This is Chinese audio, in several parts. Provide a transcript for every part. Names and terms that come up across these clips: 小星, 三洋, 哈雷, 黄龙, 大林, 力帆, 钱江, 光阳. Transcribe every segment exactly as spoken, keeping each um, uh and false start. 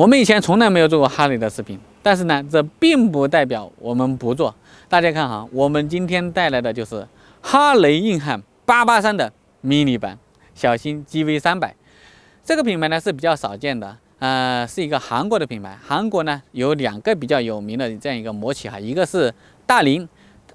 我们以前从来没有做过哈雷的视频，但是呢，这并不代表我们不做。大家看哈，我们今天带来的就是哈雷硬汉八八三的迷你版小星 G V 三百，这个品牌呢是比较少见的。 呃，是一个韩国的品牌。韩国呢有两个比较有名的这样一个摩企哈，一个是大林，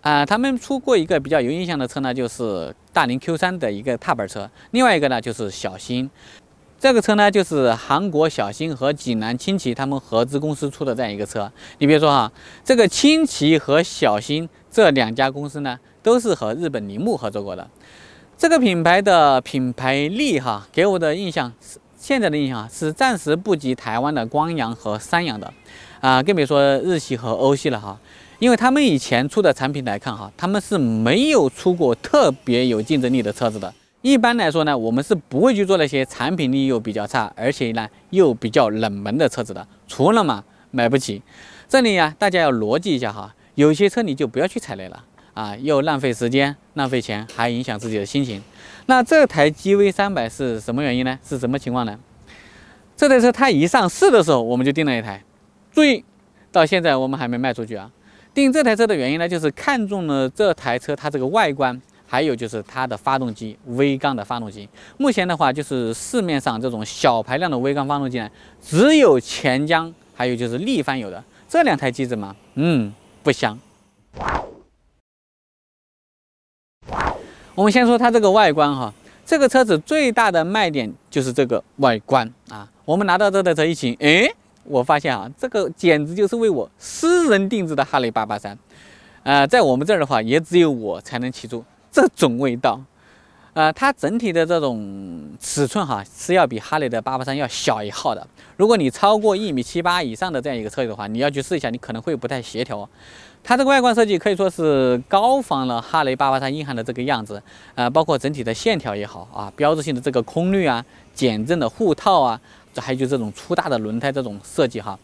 啊、呃，他们出过一个比较有印象的车呢，就是大林 Q 三 的一个踏板车。另外一个呢就是小星，这个车呢就是韩国小星和济南轻骑他们合资公司出的这样一个车。你别说哈，这个轻骑和小星这两家公司呢都是和日本铃木合作过的。这个品牌的品牌力哈，给我的印象是。 现在的印象啊，是暂时不及台湾的光阳和三洋的，啊、呃，更别说日系和欧系了哈，因为他们以前出的产品来看哈，他们是没有出过特别有竞争力的车子的。一般来说呢，我们是不会去做那些产品力又比较差，而且呢又比较冷门的车子的，除了嘛买不起。这里呀、啊，大家要逻辑一下哈，有些车你就不要去踩雷了。 啊，又浪费时间、浪费钱，还影响自己的心情。那这台 G V 三百是什么原因呢？是什么情况呢？这台车它一上市的时候，我们就订了一台，注意，到现在我们还没卖出去啊。订这台车的原因呢，就是看中了这台车它这个外观，还有就是它的发动机 V 缸的发动机。目前的话，就是市面上这种小排量的 V 缸发动机呢，只有钱江还有就是力帆有的，这两台机子嘛，嗯，不香。 我们先说它这个外观哈，这个车子最大的卖点就是这个外观啊。我们拿到这台车一起，哎，我发现啊，这个简直就是为我私人定制的哈雷八八三，呃，在我们这儿的话，也只有我才能骑出这种味道。呃，它整体的这种尺寸哈，是要比哈雷的八八三要小一号的。如果你超过一米七八以上的这样一个车子的话，你要去试一下，你可能会不太协调哦。 它这个外观设计可以说是高仿了哈雷八八三硬汉的这个样子，呃，包括整体的线条也好啊，标志性的这个空滤啊，减震的护套啊，还有就这种粗大的轮胎这种设计哈，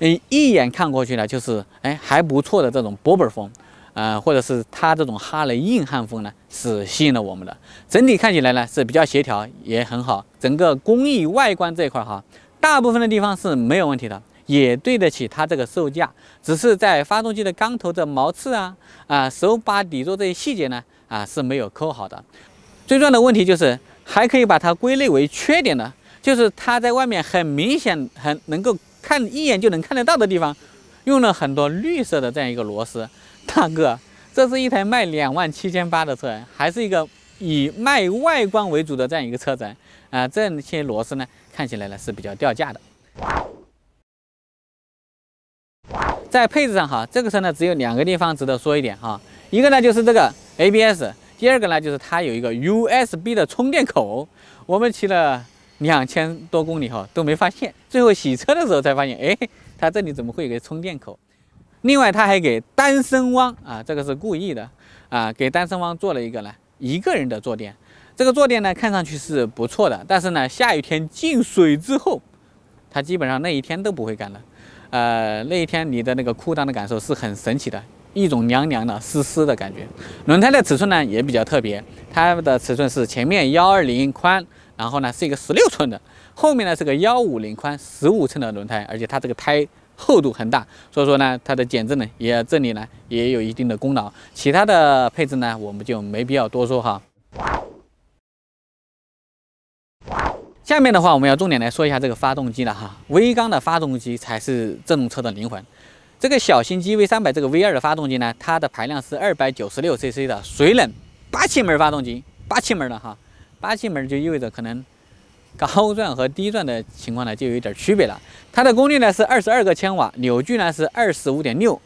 嗯，一眼看过去呢，就是哎还不错的这种波本风，呃，或者是它这种哈雷硬汉风呢，是吸引了我们的。整体看起来呢是比较协调，也很好。整个工艺外观这一块哈，大部分的地方是没有问题的。 也对得起它这个售价，只是在发动机的缸头的毛刺啊、啊手把底座这些细节呢啊是没有抠好的。最重要的问题就是还可以把它归类为缺点的，就是它在外面很明显、很能够看一眼就能看得到的地方，用了很多绿色的这样一个螺丝。大哥，这是一台卖两万七千八的车，还是一个以卖外观为主的这样一个车展啊？这些螺丝呢看起来呢是比较掉价的。 在配置上哈，这个车呢只有两个地方值得说一点哈，一个呢就是这个 A B S， 第二个呢就是它有一个 U S B 的充电口。我们骑了两千多公里后都没发现，最后洗车的时候才发现，哎，它这里怎么会有个充电口？另外，它还给单身汪啊，这个是故意的啊，给单身汪做了一个呢一个人的坐垫。这个坐垫呢看上去是不错的，但是呢下雨天进水之后，它基本上那一天都不会干了。 呃，那一天你的那个裤裆的感受是很神奇的，一种凉凉的、湿湿的感觉。轮胎的尺寸呢也比较特别，它的尺寸是前面一百二十宽，然后呢是一个十六寸的，后面呢是个一百五十宽十五寸的轮胎，而且它这个胎厚度很大，所以说呢它的减震呢也这里呢也有一定的功劳。其他的配置呢我们就没必要多说哈。下面的话，我们要重点来说一下这个发动机了哈。V 缸的发动机才是这种车的灵魂。这个小星 G V 三百这个 V 二 的发动机呢，它的排量是二百九十六 C C 的水冷八气门发动机，八气门的哈，八气门就意味着可能高转和低转的情况呢就有一点区别了。它的功率呢是二十二个千瓦，扭矩呢是 二十五点六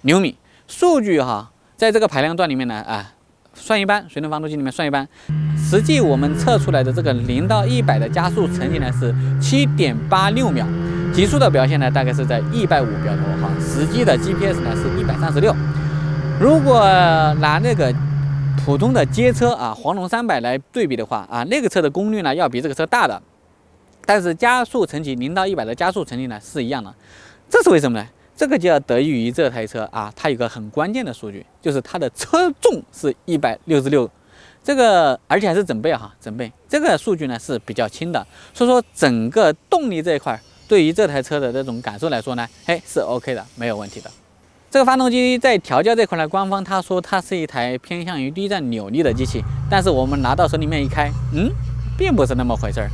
牛米。数据哈，在这个排量段里面呢啊。 算一般，水冷发动机里面算一般，实际我们测出来的这个零到一百的加速成绩呢是七点八六秒，极速的表现呢大概是在一百五秒钟哈，实际的 G P S 呢是一百三十六。如果拿那个普通的街车啊，黄龙三百来对比的话啊，那个车的功率呢要比这个车大的，但是加速成绩零到一百的加速成绩呢是一样的，这是为什么呢？ 这个就要得益于这台车啊，它有个很关键的数据，就是它的车重是一百六十六，这个而且还是整备哈、啊，整备这个数据呢是比较轻的，所以说整个动力这一块对对于这台车的这种感受来说呢，哎，是 OK 的，没有问题的。这个发动机在调教这块呢，官方他说它是一台偏向于低转扭力的机器，但是我们拿到手里面一开，嗯，并不是那么回事儿。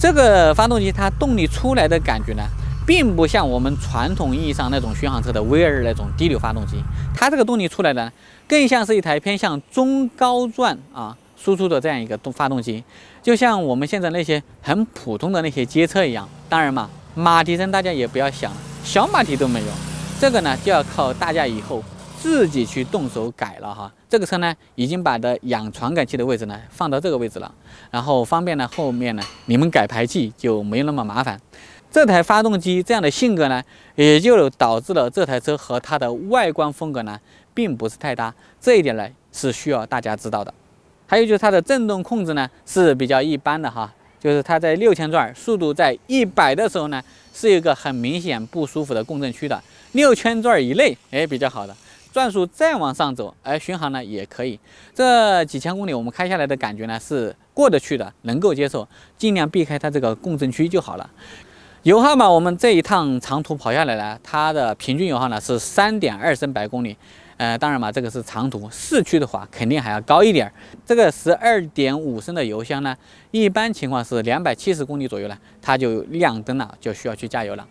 这个发动机它动力出来的感觉呢， 并不像我们传统意义上那种巡航车的 V 二那种低扭发动机，它这个动力出来的更像是一台偏向中高转啊输出的这样一个动发动机，就像我们现在那些很普通的那些街车一样。当然嘛，马蹄声大家也不要想，小马蹄都没有，这个呢就要靠大家以后自己去动手改了哈。这个车呢已经把的氧传感器的位置呢放到这个位置了，然后方便呢后面呢你们改排气就没有那么麻烦。 这台发动机这样的性格呢，也就导致了这台车和它的外观风格呢，并不是太搭，这一点呢是需要大家知道的。还有就是它的震动控制呢是比较一般的哈，就是它在 六千 转速度在一百的时候呢，是一个很明显不舒服的共振区的， 六千 转以内哎比较好的，转速再往上走，哎巡航呢也可以。这几千公里我们开下来的感觉呢是过得去的，能够接受，尽量避开它这个共振区就好了。 油耗嘛，我们这一趟长途跑下来呢，它的平均油耗呢是 三点二 升百公里，呃，当然嘛，这个是长途，市区的话肯定还要高一点。这个 十二点五 升的油箱呢，一般情况是两百七十公里左右呢，它就亮灯了，就需要去加油了。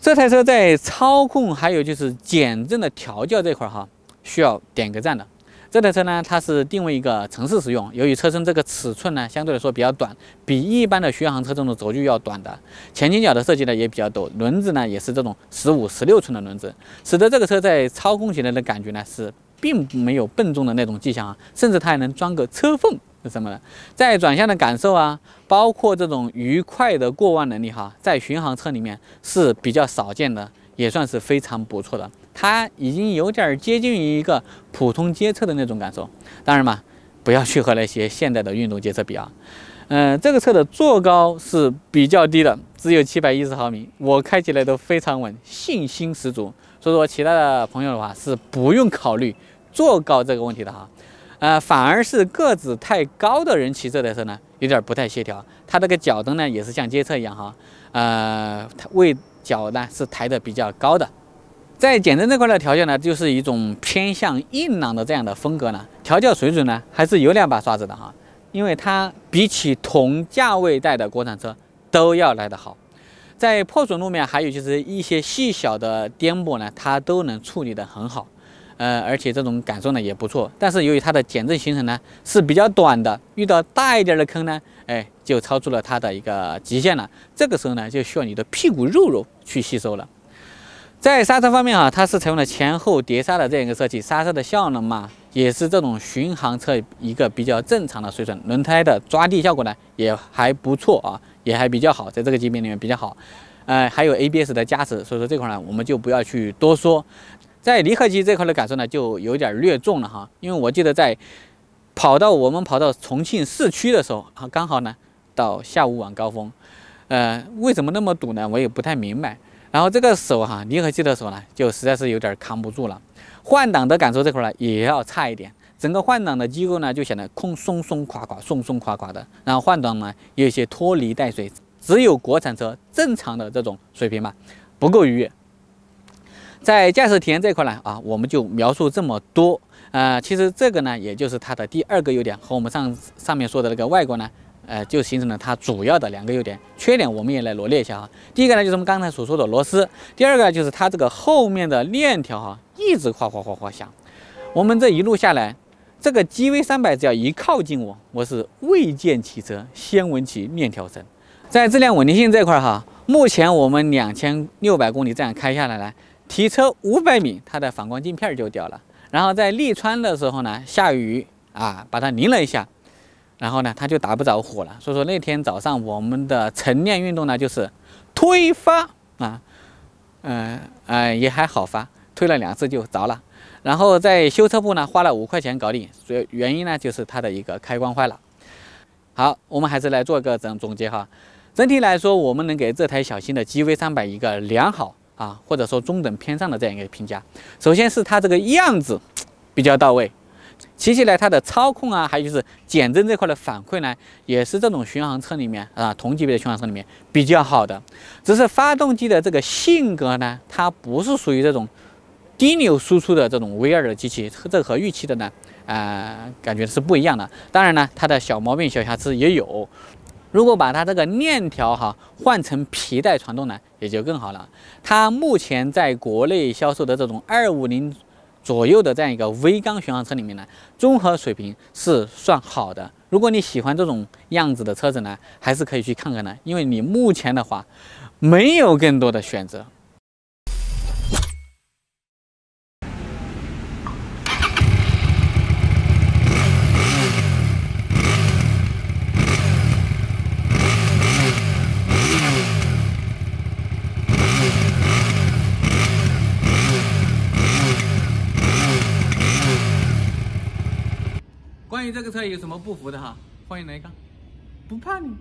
这台车在操控还有就是减震的调教这块哈，需要点个赞的。 这台车呢，它是定位一个城市使用，由于车身这个尺寸呢，相对来说比较短，比一般的巡航车这种轴距要短的，前倾角的设计呢也比较陡，轮子呢也是这种十五、十六寸的轮子，使得这个车在操控起来的感觉呢是并没有笨重的那种迹象啊，甚至它还能钻个车缝是什么的，在转向的感受啊，包括这种愉快的过弯能力哈，在巡航车里面是比较少见的，也算是非常不错的。 它已经有点接近于一个普通街车的那种感受，当然嘛，不要去和那些现代的运动街车比啊。嗯、呃，这个车的坐高是比较低的，只有七百一十毫米，我开起来都非常稳，信心十足。所以说，其他的朋友的话是不用考虑坐高这个问题的哈。呃，反而是个子太高的人骑这台车呢，有点不太协调。它这个脚蹬呢也是像街车一样哈，呃，为脚呢是抬得比较高的。 在减震这块的调教呢，就是一种偏向硬朗的这样的风格呢，调教水准呢还是有两把刷子的哈，因为它比起同价位带的国产车都要来得好，在破损路面还有就是一些细小的颠簸呢，它都能处理得很好，呃，而且这种感受呢也不错。但是由于它的减震行程呢是比较短的，遇到大一点的坑呢，哎，就超出了它的一个极限了，这个时候呢就需要你的屁股肉肉去吸收了。 在刹车方面啊，它是采用了前后碟刹的这样一个设计，刹车的效能嘛，也是这种巡航车一个比较正常的水准。轮胎的抓地效果呢，也还不错啊，也还比较好，在这个级别里面比较好。呃，还有 A B S 的加持，所以说这块呢，我们就不要去多说。在离合器这块的感受呢，就有点略重了哈，因为我记得在跑到我们跑到重庆市区的时候啊，刚好呢到下午晚高峰，呃，为什么那么堵呢？我也不太明白。 然后这个手哈、啊，离合器的手呢，就实在是有点扛不住了。换挡的感受这块呢，也要差一点。整个换挡的机构呢，就显得空松松垮垮、松松垮垮的。然后换挡呢，也有一些拖泥带水，只有国产车正常的这种水平嘛，不够愉悦。在驾驶体验这块呢，啊，我们就描述这么多。呃，其实这个呢，也就是它的第二个优点，和我们上上面说的那个外观呢。 呃，就形成了它主要的两个优点，缺点我们也来罗列一下啊。第一个呢，就是我们刚才所说的螺丝；第二个就是它这个后面的链条哈、啊，一直哗哗哗哗响。我们这一路下来，这个 G V 三百只要一靠近我，我是未见其车，先闻其链条声。在质量稳定性这块哈、啊，目前我们 两千六百 公里这样开下来呢，提车五百米，它的反光镜片就掉了。然后在利川的时候呢，下雨啊，把它淋了一下。 然后呢，它就打不着火了。所以说那天早上我们的晨练运动呢，就是推发啊，嗯、呃、呃也还好发，推了两次就着了。然后在修车部呢，花了五块钱搞定。主要原因呢，就是它的一个开关坏了。好，我们还是来做个总总结哈。整体来说，我们能给这台小型的 G V 三百一个良好啊，或者说中等偏上的这样一个评价。首先是它这个样子比较到位。其次呢，它的操控啊，还有就是减震这块的反馈呢，也是这种巡航车里面啊，同级别的巡航车里面比较好的。只是发动机的这个性格呢，它不是属于这种低扭输出的这种 V 二 的机器，这和预期的呢，呃，感觉是不一样的。当然呢，它的小毛病、小瑕疵也有。 如果把它这个链条哈、啊、换成皮带传动呢，也就更好了。它目前在国内销售的这种二五零左右的这样一个 V 缸巡航车里面呢，综合水平是算好的。如果你喜欢这种样子的车子呢，还是可以去看看的，因为你目前的话没有更多的选择。 关于这个车有什么不服的哈？欢迎来杠，不怕你。